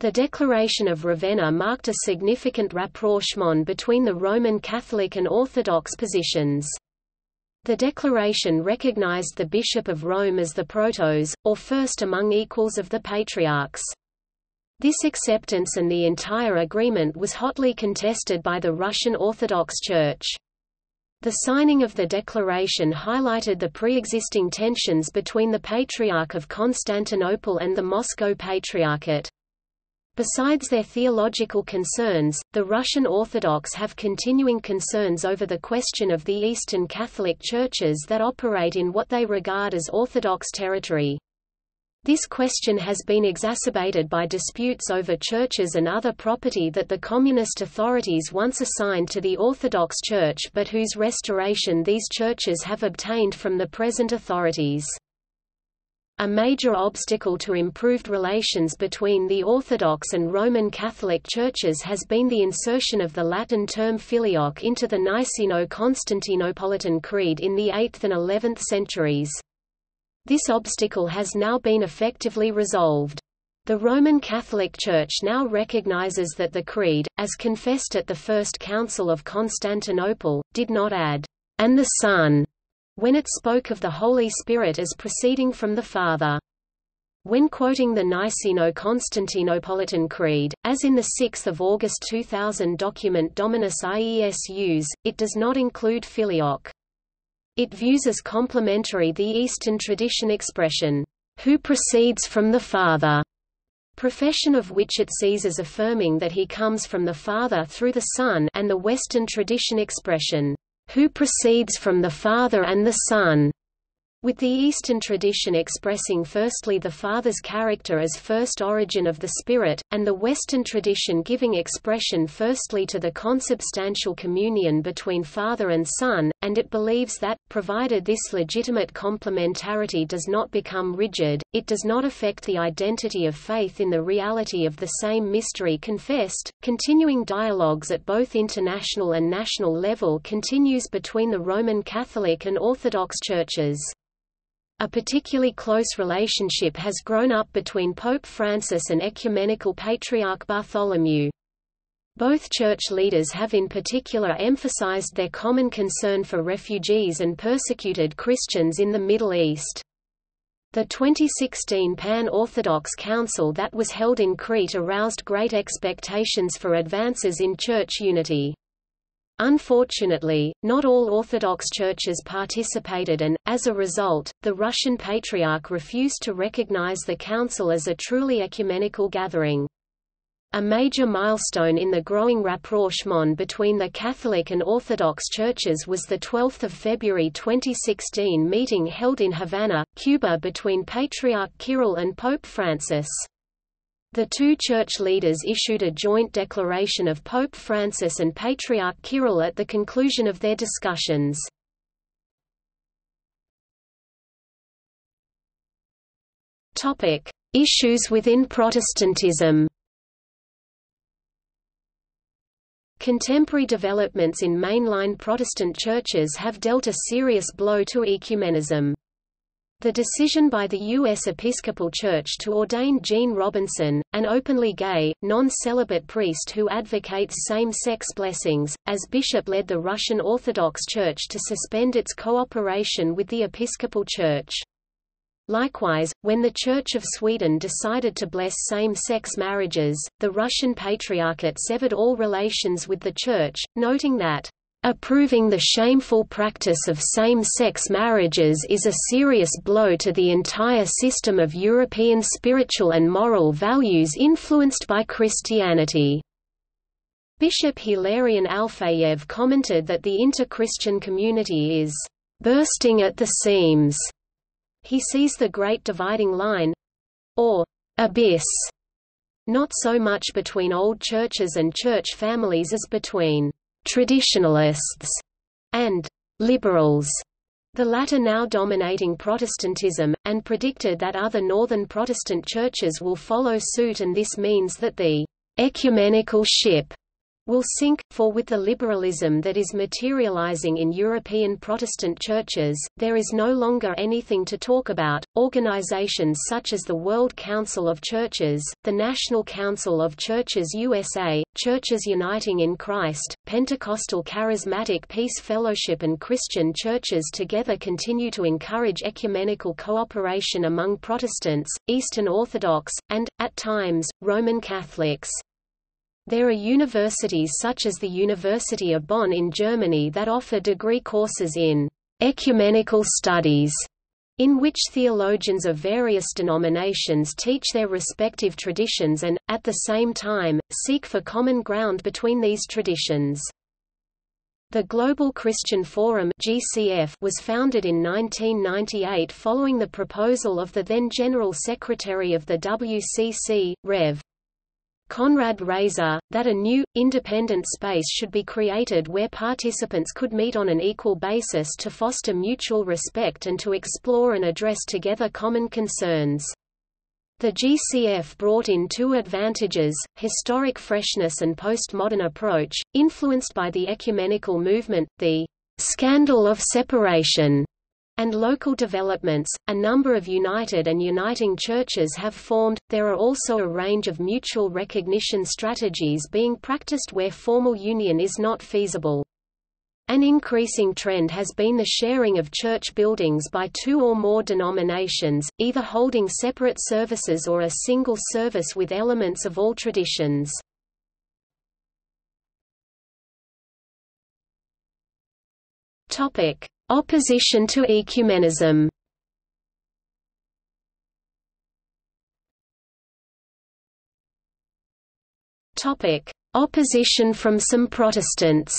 The Declaration of Ravenna marked a significant rapprochement between the Roman Catholic and Orthodox positions. The declaration recognized the Bishop of Rome as the protos, or first among equals of the patriarchs. This acceptance and the entire agreement was hotly contested by the Russian Orthodox Church. The signing of the declaration highlighted the pre-existing tensions between the Patriarch of Constantinople and the Moscow Patriarchate. Besides their theological concerns, the Russian Orthodox have continuing concerns over the question of the Eastern Catholic churches that operate in what they regard as Orthodox territory. This question has been exacerbated by disputes over churches and other property that the communist authorities once assigned to the Orthodox Church, but whose restoration these churches have obtained from the present authorities. A major obstacle to improved relations between the Orthodox and Roman Catholic churches has been the insertion of the Latin term filioque into the Niceno-Constantinopolitan Creed in the eighth and eleventh centuries. This obstacle has now been effectively resolved. The Roman Catholic Church now recognizes that the Creed, as confessed at the First Council of Constantinople, did not add, "and the Son," when it spoke of the Holy Spirit as proceeding from the Father. When quoting the Niceno-Constantinopolitan Creed, as in the sixth of August two thousand document Dominus Iesus, it does not include filioque. It views as complementary the Eastern tradition expression, "who proceeds from the Father," profession of which it sees as affirming that he comes from the Father through the Son, and the Western tradition expression, "who proceeds from the Father and the Son," with the Eastern tradition expressing firstly the Father's character as first origin of the Spirit, and the Western tradition giving expression firstly to the consubstantial communion between Father and Son, and it believes that, provided this legitimate complementarity does not become rigid, it does not affect the identity of faith in the reality of the same mystery confessed. Continuing dialogues at both international and national level continues between the Roman Catholic and Orthodox churches. A particularly close relationship has grown up between Pope Francis and Ecumenical Patriarch Bartholomew. Both church leaders have in particular emphasized their common concern for refugees and persecuted Christians in the Middle East. The twenty sixteen Pan-Orthodox Council that was held in Crete aroused great expectations for advances in church unity. Unfortunately, not all Orthodox churches participated and, as a result, the Russian Patriarch refused to recognize the Council as a truly ecumenical gathering. A major milestone in the growing rapprochement between the Catholic and Orthodox churches was the twelfth of February twenty sixteen meeting held in Havana, Cuba between Patriarch Kirill and Pope Francis. The two church leaders issued a joint declaration of Pope Francis and Patriarch Kirill at the conclusion of their discussions. Topic: Issues within Protestantism. Contemporary developments in mainline Protestant churches have dealt a serious blow to ecumenism. The decision by the U S Episcopal Church to ordain Gene Robinson, an openly gay, non-celibate priest who advocates same-sex blessings, as bishop led the Russian Orthodox Church to suspend its cooperation with the Episcopal Church. Likewise, when the Church of Sweden decided to bless same-sex marriages, the Russian Patriarchate severed all relations with the Church, noting that approving the shameful practice of same-sex marriages is a serious blow to the entire system of European spiritual and moral values influenced by Christianity. Bishop Hilarion Alfayev commented that the inter-Christian community is bursting at the seams. He sees the great dividing line—or abyss—not so much between old churches and church families as between traditionalists and liberals, the latter now dominating Protestantism, and predicted that other northern Protestant churches will follow suit, and this means that the ecumenical ship will sink, for with the liberalism that is materializing in European Protestant churches, there is no longer anything to talk about. Organizations such as the World Council of Churches, the National Council of Churches U S A, Churches Uniting in Christ, Pentecostal Charismatic Peace Fellowship and Christian churches together continue to encourage ecumenical cooperation among Protestants, Eastern Orthodox, and, at times, Roman Catholics. There are universities such as the University of Bonn in Germany that offer degree courses in ecumenical studies, in which theologians of various denominations teach their respective traditions and, at the same time, seek for common ground between these traditions. The Global Christian Forum (G C F) was founded in nineteen ninety-eight following the proposal of the then General Secretary of the W C C, Rev. Konrad Reiser, that a new, independent space should be created where participants could meet on an equal basis to foster mutual respect and to explore and address together common concerns. The G C F brought in two advantages: historic freshness and postmodern approach, influenced by the ecumenical movement, the scandal of separation, and local developments. A number of united and uniting churches have formed. There are also a range of mutual recognition strategies being practiced where formal union is not feasible. An increasing trend has been the sharing of church buildings by two or more denominations, either holding separate services or a single service with elements of all traditions. Topic: Opposition to ecumenism. Topic: Opposition from some Protestants.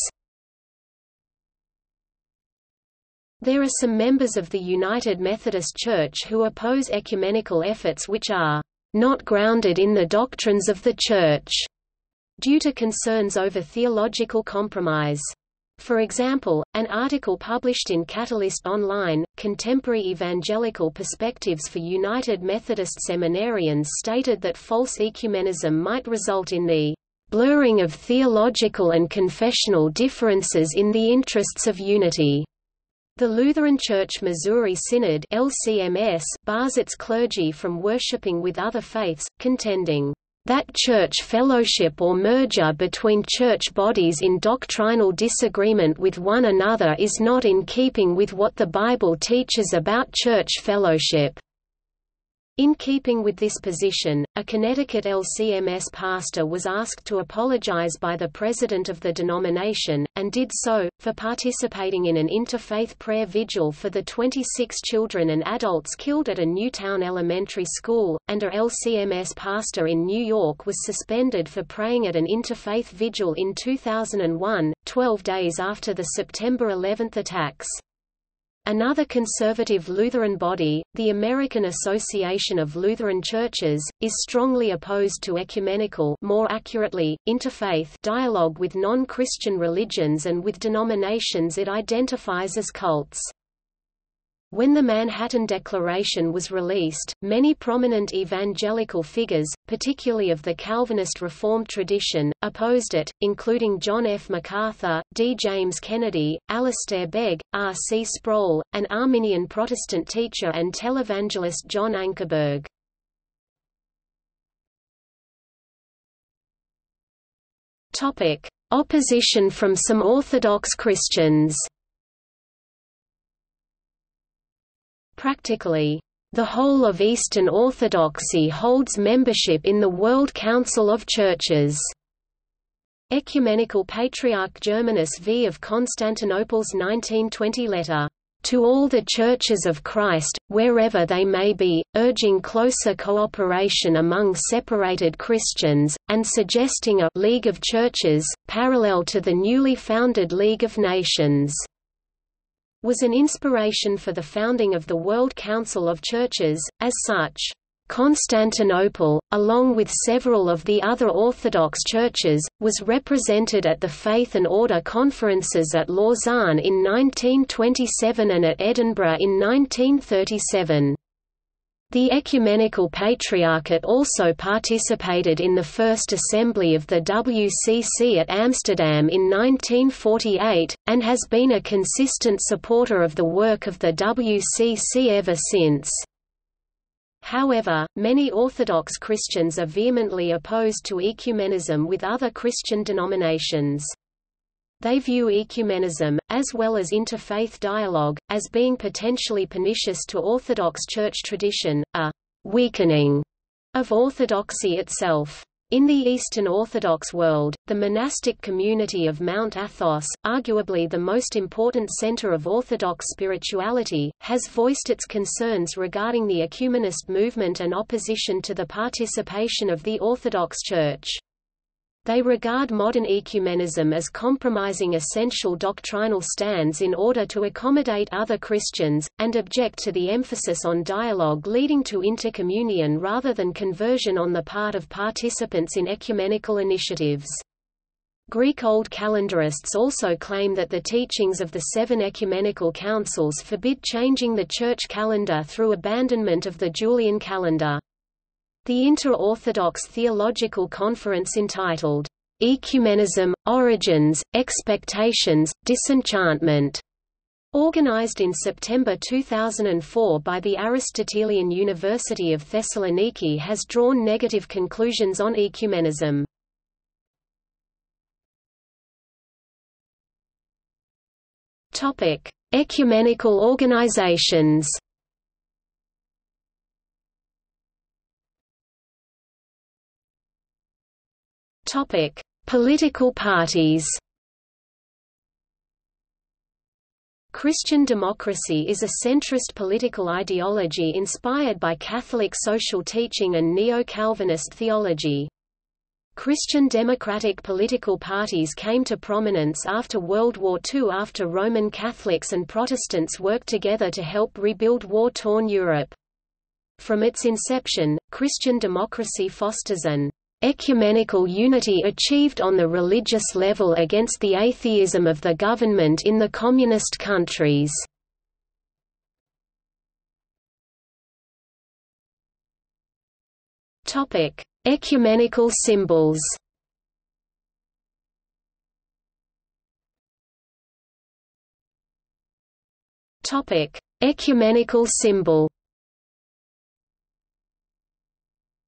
There are some members of the United Methodist Church who oppose ecumenical efforts which are not grounded in the doctrines of the Church, due to concerns over theological compromise. For example, an article published in Catalyst Online, Contemporary Evangelical Perspectives for United Methodist Seminarians stated that false ecumenism might result in the blurring of theological and confessional differences in the interests of unity. The Lutheran Church Missouri Synod (L C M S) bars its clergy from worshiping with other faiths, contending that church fellowship or merger between church bodies in doctrinal disagreement with one another is not in keeping with what the Bible teaches about church fellowship. In keeping with this position, a Connecticut L C M S pastor was asked to apologize by the president of the denomination, and did so, for participating in an interfaith prayer vigil for the twenty-six children and adults killed at a Newtown elementary school, and a L C M S pastor in New York was suspended for praying at an interfaith vigil in two thousand one, twelve days after the September eleventh attacks. Another conservative Lutheran body, the American Association of Lutheran Churches, is strongly opposed to ecumenical, more accurately, interfaith dialogue with non-Christian religions and with denominations it identifies as cults. When the Manhattan Declaration was released, many prominent evangelical figures, particularly of the Calvinist Reformed tradition, opposed it, including John F. MacArthur, D. James Kennedy, Alistair Begg, R. C. Sproul, and Arminian Protestant teacher and televangelist John Ankerberg. Opposition from some Orthodox Christians. Practically, the whole of Eastern Orthodoxy holds membership in the World Council of Churches. Ecumenical Patriarch Germanus the First of Constantinople's nineteen twenty letter, "To all the churches of Christ, wherever they may be, urging closer cooperation among separated Christians, and suggesting a League of Churches, parallel to the newly founded League of Nations," was an inspiration for the founding of the World Council of Churches. As such, Constantinople, along with several of the other Orthodox churches, was represented at the Faith and Order conferences at Lausanne in nineteen twenty-seven and at Edinburgh in nineteen thirty-seven. The Ecumenical Patriarchate also participated in the First Assembly of the W C C at Amsterdam in nineteen forty-eight, and has been a consistent supporter of the work of the W C C ever since. However, many Orthodox Christians are vehemently opposed to ecumenism with other Christian denominations. They view ecumenism, as well as interfaith dialogue, as being potentially pernicious to Orthodox Church tradition, a «weakening» of Orthodoxy itself. In the Eastern Orthodox world, the monastic community of Mount Athos, arguably the most important center of Orthodox spirituality, has voiced its concerns regarding the ecumenist movement and opposition to the participation of the Orthodox Church. They regard modern ecumenism as compromising essential doctrinal stands in order to accommodate other Christians, and object to the emphasis on dialogue leading to intercommunion rather than conversion on the part of participants in ecumenical initiatives. Greek Old Calendarists also claim that the teachings of the seven ecumenical councils forbid changing the church calendar through abandonment of the Julian calendar. The Inter-Orthodox Theological Conference entitled, "Ecumenism, Origins, Expectations, Disenchantment," organized in September two thousand four by the Aristotelian University of Thessaloniki, has drawn negative conclusions on ecumenism. Ecumenical organizations. Topic: Political parties. Christian democracy is a centrist political ideology inspired by Catholic social teaching and neo-Calvinist theology. Christian democratic political parties came to prominence after World War Two, after Roman Catholics and Protestants worked together to help rebuild war-torn Europe. From its inception, Christian democracy fosters an ecumenical unity achieved on the religious level against the atheism of the government in the communist countries. Topic: Ecumenical symbols. Topic: Ecumenical symbol.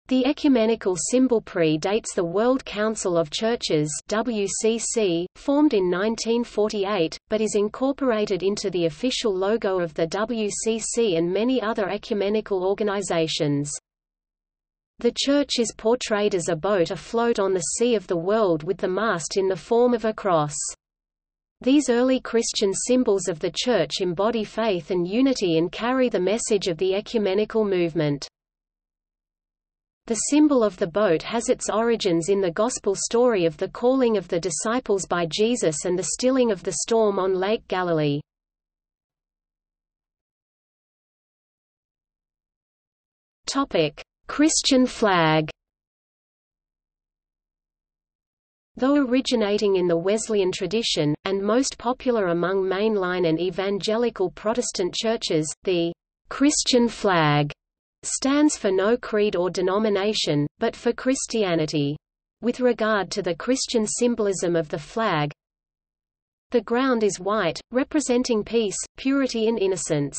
The ecumenical symbol predates the World Council of Churches (W C C), formed in nineteen forty-eight, but is incorporated into the official logo of the W C C and many other ecumenical organizations. The Church is portrayed as a boat afloat on the sea of the world with the mast in the form of a cross. These early Christian symbols of the Church embody faith and unity and carry the message of the ecumenical movement. The symbol of the boat has its origins in the Gospel story of the calling of the disciples by Jesus and the stilling of the storm on Lake Galilee. Topic: Christian flag. Though originating in the Wesleyan tradition and most popular among mainline and evangelical Protestant churches, the Christian flag stands for no creed or denomination, but for Christianity. With regard to the Christian symbolism of the flag, the ground is white, representing peace, purity and innocence.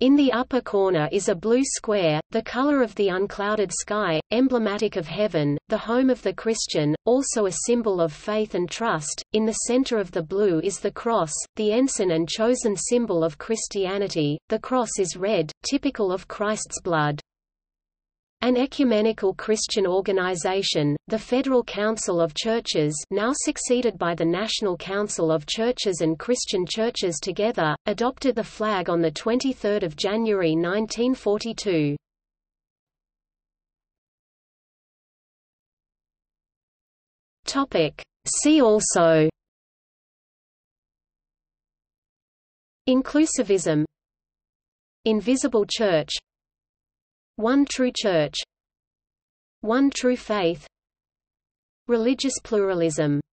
In the upper corner is a blue square, the color of the unclouded sky, emblematic of heaven, the home of the Christian, also a symbol of faith and trust. In the center of the blue is the cross, the ensign and chosen symbol of Christianity. The cross is red, typical of Christ's blood. An ecumenical Christian organization, the Federal Council of Churches, now succeeded by the National Council of Churches and Christian Churches Together, adopted the flag on the twenty-third of January nineteen forty-two. Topic: See also: Inclusivism, Invisible Church, One True Church, One True Faith, Religious Pluralism.